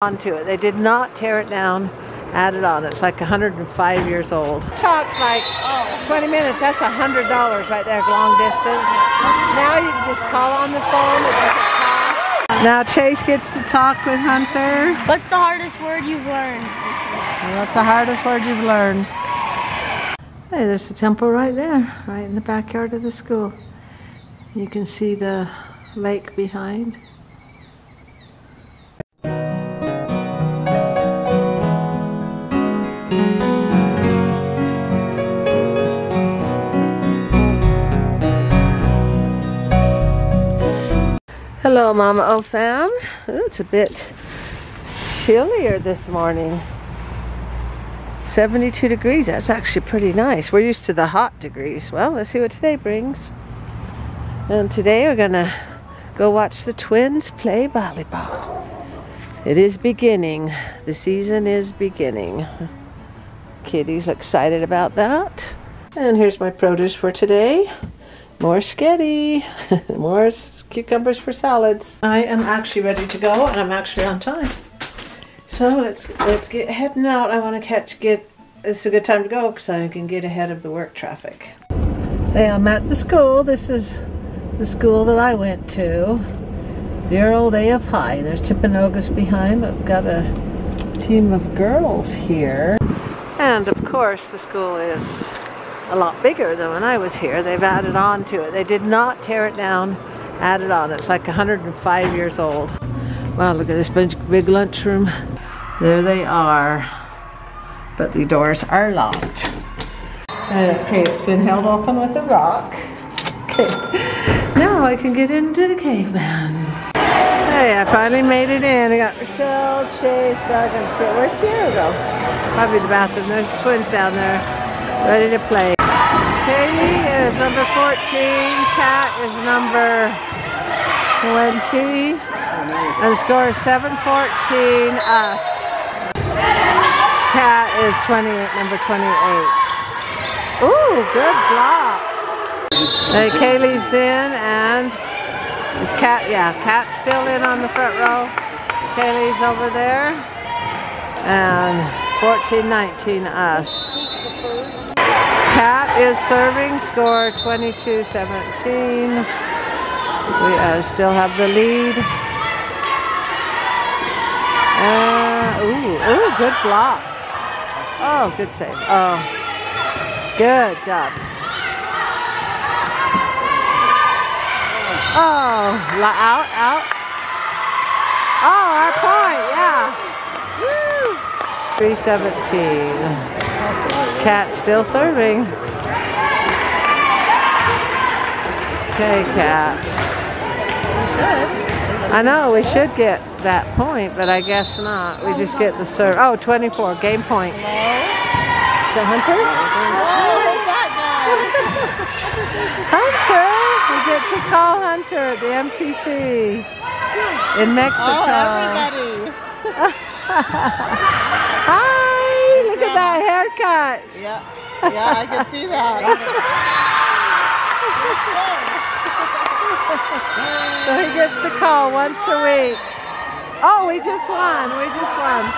onto it. They did not tear it down, add it on. It's like 105 years old. Talks like 20 minutes, that's $100 right there, long distance. Now you can just call on the phone, it doesn't cost. Now Chase gets to talk with Hunter. What's the hardest word you've learned? What's the hardest word you've learned? Hey, there's the temple right there, right in the backyard of the school. You can see the lake behind. Hello Mama O fam. Ooh, it's a bit chillier this morning. 72 degrees, that's actually pretty nice. We're used to the hot degrees. Well, let's see what today brings. And today we're gonna go watch the twins play volleyball. It is beginning. The season is beginning. Kitty's excited about that. And here's my produce for today. More sketty, more cucumbers for salads. I am actually ready to go, and I'm actually on time. So let's get heading out. I want to it's a good time to go because I can get ahead of the work traffic. Hey, I'm at the school. This is the school that I went to. Dear old AFI. There's Tippinogas behind. I've got a team of girls here. And of course the school is a lot bigger than when I was here. They've added on to it. They did not tear it down, add it on. It's like 105 years old. Wow, look at this big lunchroom. There they are. But the doors are locked. Okay, it's been held open with a rock. Now I can get into the caveman. Hey, I finally made it in. I got Rochelle, Chase, Doug, and Sierra. Where's Sierra go? Probably the bathroom. There's the twins down there, ready to play. Katie is number 14. Kat is number 20. And the score is 7-14. Us. Kat is 28. Number 28. Ooh, good block. Hey, Kaylee's in, and is Kat? Yeah, Kat's still in on the front row. Kaylee's over there, and 14-19 us. Kat is serving. Score 22-17. We still have the lead. Ooh, good block. Oh, good save. Oh, good job. Oh, out. Oh, our point, yeah. Woo! 3-17. Kat still serving. Okay, Kat. Good. I know we should get that point, but I guess not. We just get the serve. Oh, 24, game point. No. The Hunter? Hunter! We get to call Hunter at the MTC in Mexico. Oh, everybody! Hi! Look at that haircut! Yeah, yeah, I can see that. So he gets to call once a week. Oh, we just won! We just won.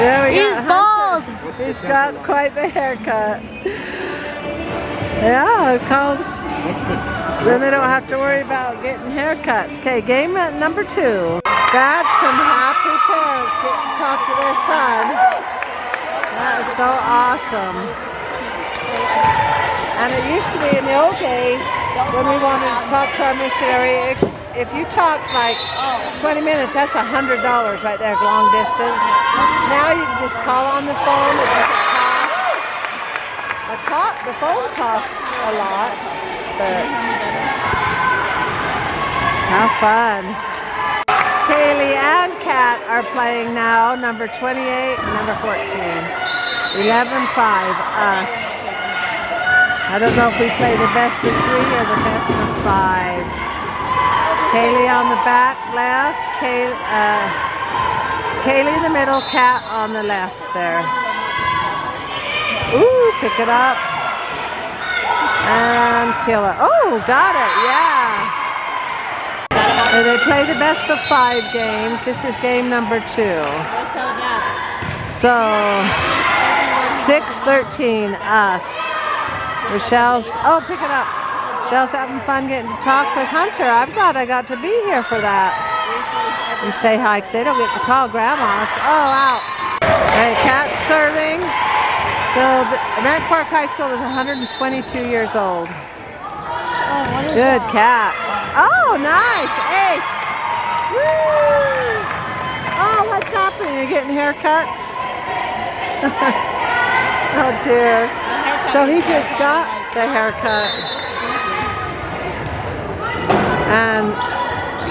There we go. He's bald! He's got quite the haircut. Yeah, called. Then they don't have to worry about getting haircuts. Okay, game at number 2. That's some happy parents get to talk to their son. That is so awesome. And it used to be in the old days when we wanted to talk to our missionary, if you talked like 20 minutes, that's $100 right there, long distance. Now you can just call on the phone. It doesn't cost. The phone costs a lot. But how fun. Kaylee and Kat are playing now, number 28 and number 14. 11-5 us. I don't know if we play the best of 3 or the best of 5. Kaylee on the back left, Kaylee in the middle, Kat on the left there. Ooh, pick it up. And kill it. Oh, got it, yeah. So they play the best of 5 games. This is game number 2. So 6-13 us. Michelle's, oh, pick it up. Michelle's having fun getting to talk with Hunter. I'm glad I got to be here for that. You say hi because they don't get to call grandmas. Oh, out. Hey, Cat's serving. So Rand Park High School is 122 years old. Good Cat. Oh, nice. Ace. Woo. Oh, what's happening? You're getting haircuts? Oh, dear. So he just got the haircut. And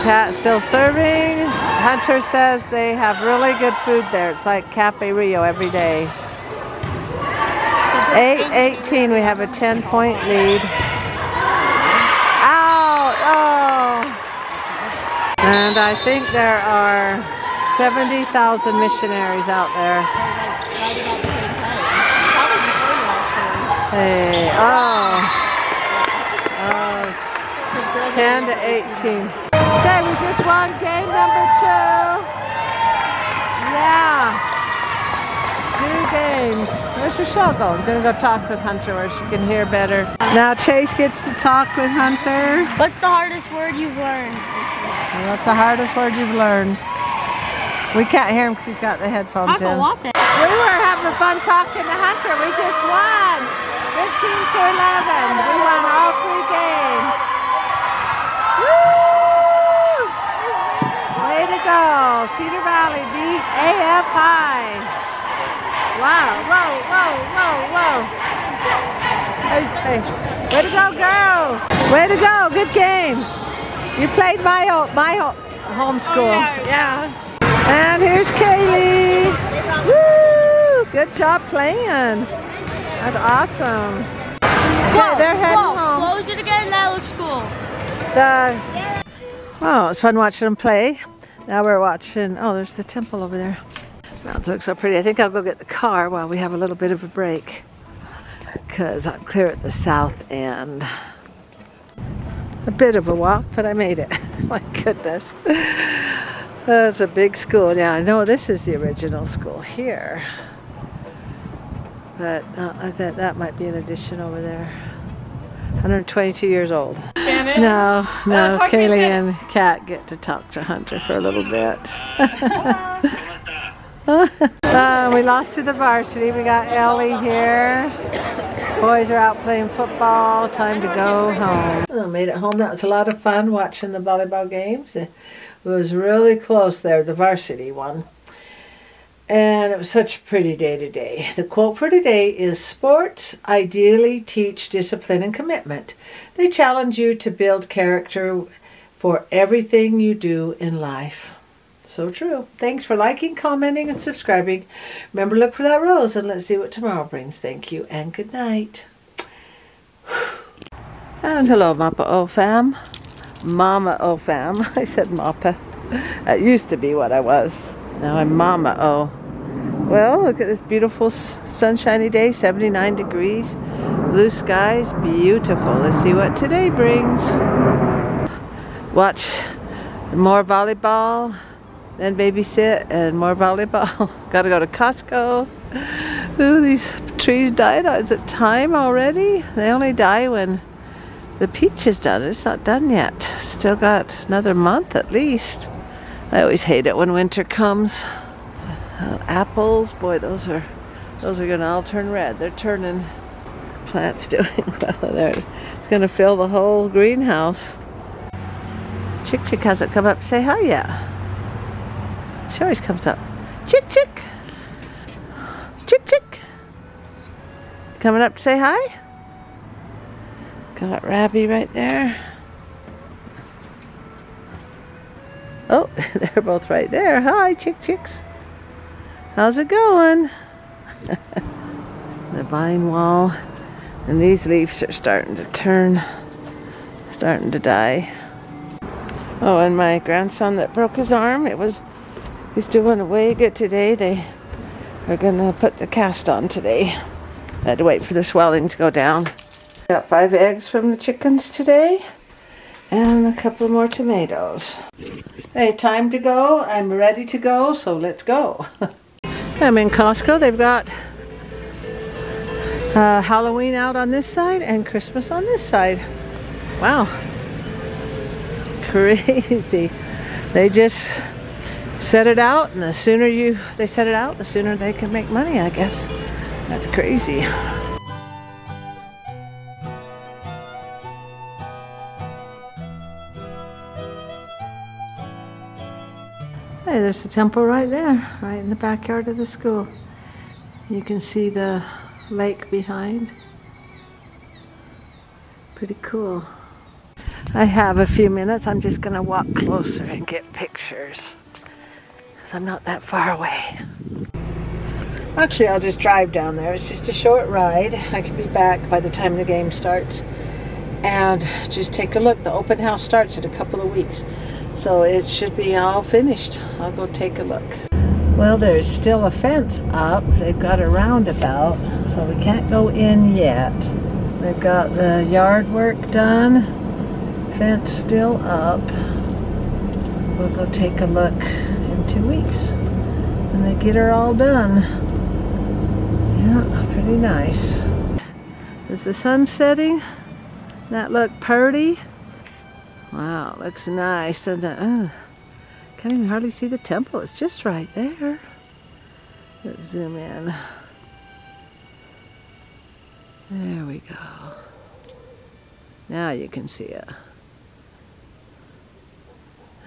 Cat's still serving. Hunter says they have really good food there. It's like Cafe Rio every day. 8-18. We have a 10-point lead. And I think there are 70,000 missionaries out there. Hey, oh. 10 to 18. Okay, we just won game number 2. Yeah. 2 games. Where's Michelle going? I'm going to go talk with Hunter where she can hear better. Now Chase gets to talk with Hunter. What's the hardest word you've learned? That's the hardest word you've learned. We can't hear him because he's got the headphones in. We were having fun talking to Hunter. We just won. 15-11. We won all 3 games. Woo! Way to go. Cedar Valley beat AFI. Wow. Whoa, whoa, whoa, whoa. Hey, hey. Way to go, girls. Way to go. Good game. You played my home school. Oh, yeah, yeah. And here's Kaylee. Woo! Good job playing. That's awesome. Whoa, they're heading home. Close it again. That looks cool. Oh, it's fun watching them play. Now we're watching. Oh, there's the temple over there. Mountains look so pretty. I think I'll go get the car while we have a little bit of a break, because I'm clear at the south end. A bit of a walk, but I made it. My goodness. That's a big school. Now, I know this is the original school here. But I thought that might be an addition over there. 122 years old. Spanish? No, Kaylee and Kat get to talk to Hunter for a little bit. We lost to the varsity. We got Ellie here. Boys are out playing football. Time to go home. Oh, made it home. That was a lot of fun watching the volleyball games. It was really close there, the varsity one. And it was such a pretty day today. The quote for today is, sports ideally teach discipline and commitment. They challenge you to build character for everything you do in life. So true. Thanks for liking, commenting, and subscribing. Remember, look for that rose, and let's see what tomorrow brings. Thank you, and good night. And hello, Momma O fam. Momma O fam. I said Mappa. That used to be what I was. Now I'm Momma O. Well, look at this beautiful sunshiny day, 79 degrees. Blue skies, beautiful. Let's see what today brings. Watch more volleyball. Then babysit and more volleyball. Gotta go to Costco. Ooh, these trees died. Is it time already? They only die when the peach is done. It's not done yet. Still got another month at least. I always hate it when winter comes. Apples, boy, those are gonna all turn red. They're turning. Plants doing well there. It's gonna fill the whole greenhouse. Chick hasn't come up to say hi yet. She always comes up. Chick, chick. Chick, chick. Coming up to say hi. Got Rabby right there. Oh, they're both right there. Hi, chick, chicks. How's it going? The vine wall. And these leaves are starting to turn, starting to die. Oh, and my grandson that broke his arm, he's doing way good today. They are gonna put the cast on today. I had to wait for the swelling to go down. Got 5 eggs from the chickens today. and a couple more tomatoes. Hey, time to go. I'm ready to go, so let's go. I'm in Costco. They've got Halloween out on this side and Christmas on this side. Wow. Crazy. They just set it out, and the sooner they set it out, the sooner they can make money, I guess. That's crazy. Hey, there's the temple right there, right in the backyard of the school. You can see the lake behind. Pretty cool. I have a few minutes. I'm just gonna walk closer and get pictures, because I'm not that far away. Actually, I'll just drive down there. It's just a short ride. I can be back by the time the game starts. And just take a look. The open house starts in a couple of weeks, so it should be all finished. I'll go take a look. Well, there's still a fence up. They've got a roundabout, so we can't go in yet. They've got the yard work done. Fence still up. We'll go take a look in 2 weeks when they get her all done. Yeah, pretty nice. Is the sun setting? That look pretty? Wow, looks nice, doesn't it? Oh, can't even hardly see the temple. It's just right there. Let's zoom in. There we go. Now you can see it.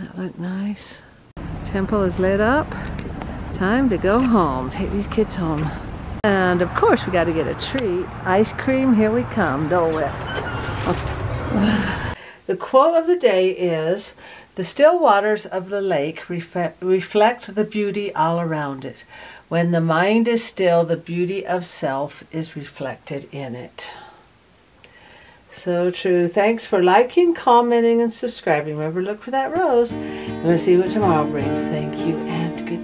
That looked nice. Temple is lit up. Time to go home. Take these kids home. And of course we got to get a treat. Ice cream, here we come. Dole whip. Okay. The quote of the day is, "The still waters of the lake reflect the beauty all around it. When the mind is still, the beauty of self is reflected in it." So true. Thanks for liking, commenting, and subscribing. Remember, look for that rose. And let's see what tomorrow brings. Thank you and good night.